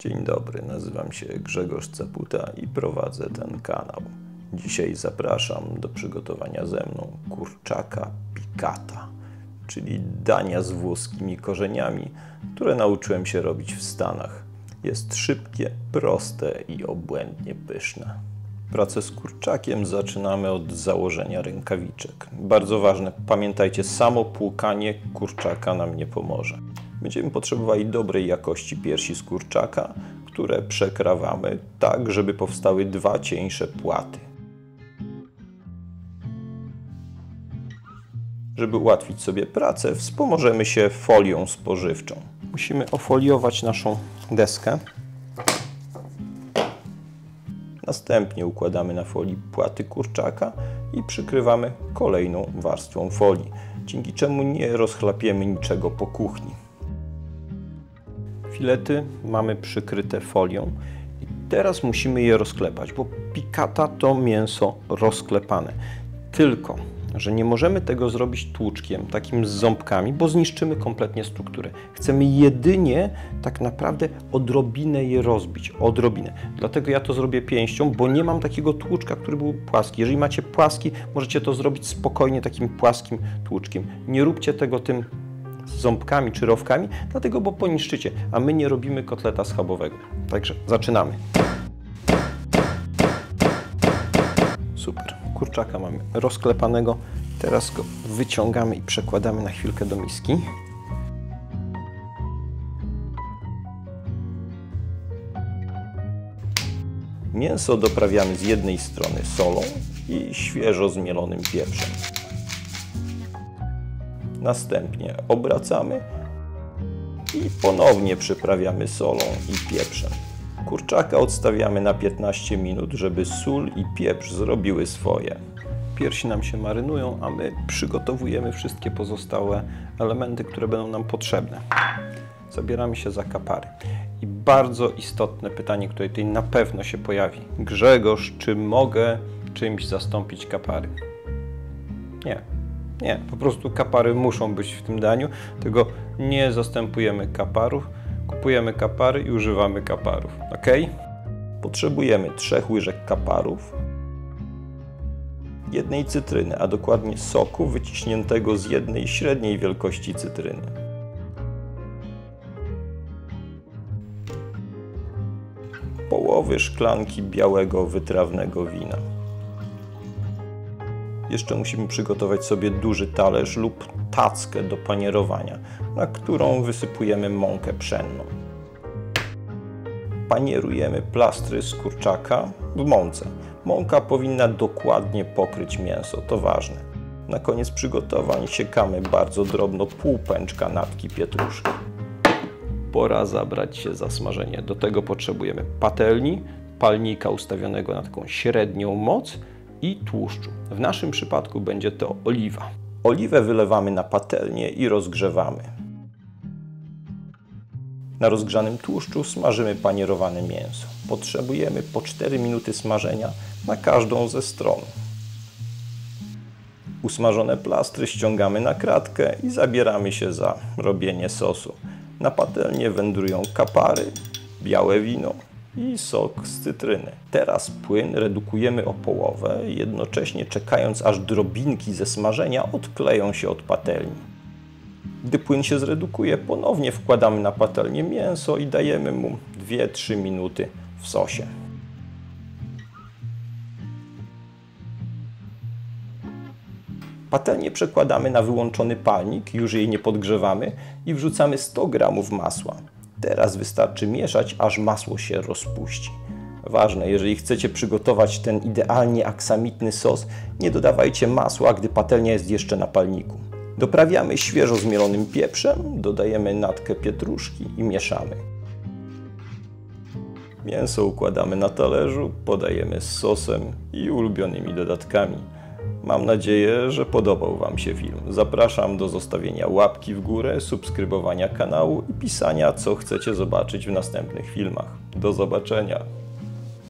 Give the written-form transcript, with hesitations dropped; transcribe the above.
Dzień dobry, nazywam się Grzegorz Caputa i prowadzę ten kanał. Dzisiaj zapraszam do przygotowania ze mną kurczaka piccata, czyli dania z włoskimi korzeniami, które nauczyłem się robić w Stanach. Jest szybkie, proste i obłędnie pyszne. Pracę z kurczakiem zaczynamy od założenia rękawiczek. Bardzo ważne, pamiętajcie, samo płukanie kurczaka nam nie pomoże. Będziemy potrzebowali dobrej jakości piersi z kurczaka, które przekrawamy tak, żeby powstały dwa cieńsze płaty. Żeby ułatwić sobie pracę, wspomożemy się folią spożywczą. Musimy ofoliować naszą deskę. Następnie układamy na folii płaty kurczaka i przykrywamy kolejną warstwą folii, dzięki czemu nie rozchlapiemy niczego po kuchni. Filety mamy przykryte folią i teraz musimy je rozklepać, bo piccata to mięso rozklepane. Tylko że nie możemy tego zrobić tłuczkiem, takim z ząbkami, bo zniszczymy kompletnie strukturę. Chcemy jedynie tak naprawdę odrobinę je rozbić, odrobinę. Dlatego ja to zrobię pięścią, bo nie mam takiego tłuczka, który był płaski. Jeżeli macie płaski, możecie to zrobić spokojnie takim płaskim tłuczkiem. Nie róbcie tego tym z ząbkami czy rowkami, dlatego bo poniszczycie, a my nie robimy kotleta schabowego. Także zaczynamy. Super. Kurczaka mamy rozklepanego, teraz go wyciągamy i przekładamy na chwilkę do miski. Mięso doprawiamy z jednej strony solą i świeżo zmielonym pieprzem. Następnie obracamy i ponownie przyprawiamy solą i pieprzem. Kurczaka odstawiamy na 15 minut, żeby sól i pieprz zrobiły swoje. Piersi nam się marynują, a my przygotowujemy wszystkie pozostałe elementy, które będą nam potrzebne. Zabieramy się za kapary. I bardzo istotne pytanie, które tutaj na pewno się pojawi. Grzegorz, czy mogę czymś zastąpić kapary? Nie. Nie, po prostu kapary muszą być w tym daniu, tego nie zastępujemy kaparów. Kupujemy kapary i używamy kaparów, ok? Potrzebujemy 3 łyżek kaparów, 1 cytryny, a dokładnie soku wyciśniętego z jednej średniej wielkości cytryny. Połowy szklanki białego, wytrawnego wina. Jeszcze musimy przygotować sobie duży talerz lub tackę do panierowania, na którą wysypujemy mąkę pszenną. Panierujemy plastry z kurczaka w mące. Mąka powinna dokładnie pokryć mięso, to ważne. Na koniec przygotowań siekamy bardzo drobno pół pęczka natki pietruszki. Pora zabrać się za smażenie. Do tego potrzebujemy patelni, palnika ustawionego na taką średnią moc i tłuszczu. W naszym przypadku będzie to oliwa. Oliwę wylewamy na patelnię i rozgrzewamy. Na rozgrzanym tłuszczu smażymy panierowane mięso. Potrzebujemy po 4 minuty smażenia na każdą ze stron. Usmażone plastry ściągamy na kratkę i zabieramy się za robienie sosu. Na patelnię wędrują kapary, białe wino i sok z cytryny. Teraz płyn redukujemy o połowę, jednocześnie czekając, aż drobinki ze smażenia odkleją się od patelni. Gdy płyn się zredukuje, ponownie wkładamy na patelnię mięso i dajemy mu 2-3 minuty w sosie. Patelnię przekładamy na wyłączony palnik, już jej nie podgrzewamy i wrzucamy 100 g masła. Teraz wystarczy mieszać, aż masło się rozpuści. Ważne, jeżeli chcecie przygotować ten idealnie aksamitny sos, nie dodawajcie masła, gdy patelnia jest jeszcze na palniku. Doprawiamy świeżo zmielonym pieprzem, dodajemy natkę pietruszki i mieszamy. Mięso układamy na talerzu, podajemy z sosem i ulubionymi dodatkami. Mam nadzieję, że podobał Wam się film. Zapraszam do zostawienia łapki w górę, subskrybowania kanału i pisania, co chcecie zobaczyć w następnych filmach. Do zobaczenia!